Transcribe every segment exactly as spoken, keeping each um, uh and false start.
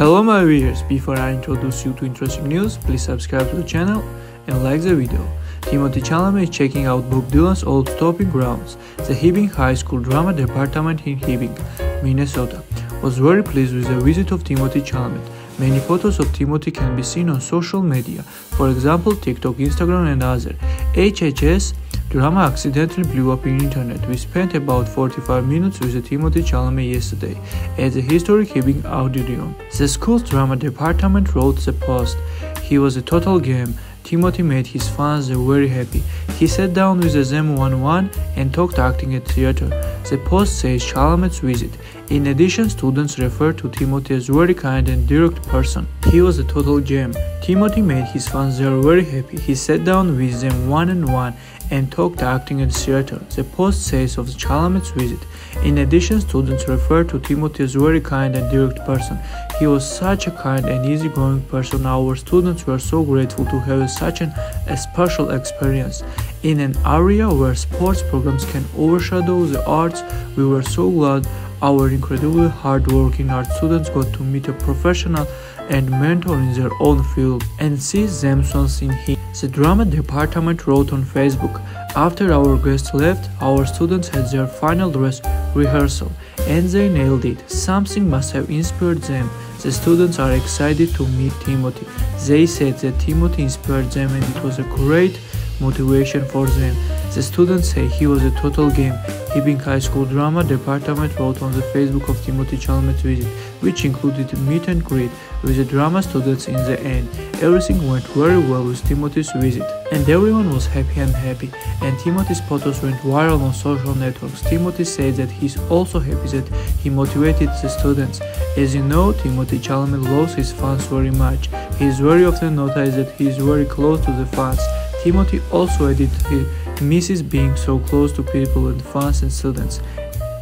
Hello my viewers, before I introduce you to interesting news, please subscribe to the channel and like the video. Timothée Chalamet is checking out Bob Dylan's old stomping grounds. The Hibbing High School drama department in Hibbing, Minnesota, was very pleased with the visit of Timothée Chalamet. Many photos of Timothée can be seen on social media, for example TikTok, Instagram and other. H H S drama accidentally blew up in internet. We spent about forty-five minutes with Timothée Chalamet yesterday at the historic Hibbing Auditorium. The school's drama department wrote the post. He was a total game. Timothée made his fans very happy. He sat down with the K M eleven and talked acting at theater. The post says Chalamet's visit. In addition, students refer to Timothée as very kind and direct person. He was a total gem. Timothée made his fans very happy. He sat down with them one and one and talked acting and theater. The post says of Chalamet's visit. In addition, students refer to Timothée as very kind and direct person. He was such a kind and easygoing person. Our students were so grateful to have such an a special experience. In an area where sports programs can overshadow the arts, we were so glad our incredibly hard-working art students got to meet a professional and mentor in their own field and see themselves in him. The drama department wrote on Facebook, after our guests left, our students had their final dress rehearsal and they nailed it. Something must have inspired them. The students are excited to meet Timothée. They said that Timothée inspired them and it was a great motivation for them. The students say he was a total game. Hibbing High School drama department wrote on the Facebook of Timothée Chalamet's visit, which included meet and greet with the drama students in the end. Everything went very well with Timothée's visit, and everyone was happy and happy, and Timothée's photos went viral on social networks. Timothée said that he's also happy that he motivated the students. As you know, Timothée Chalamet loves his fans very much. He is very often noticed that he is very close to the fans. Timothée also added he misses being so close to people and fans and students.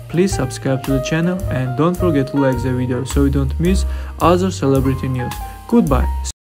Please subscribe to the channel and don't forget to like the video so you don't miss other celebrity news. Goodbye!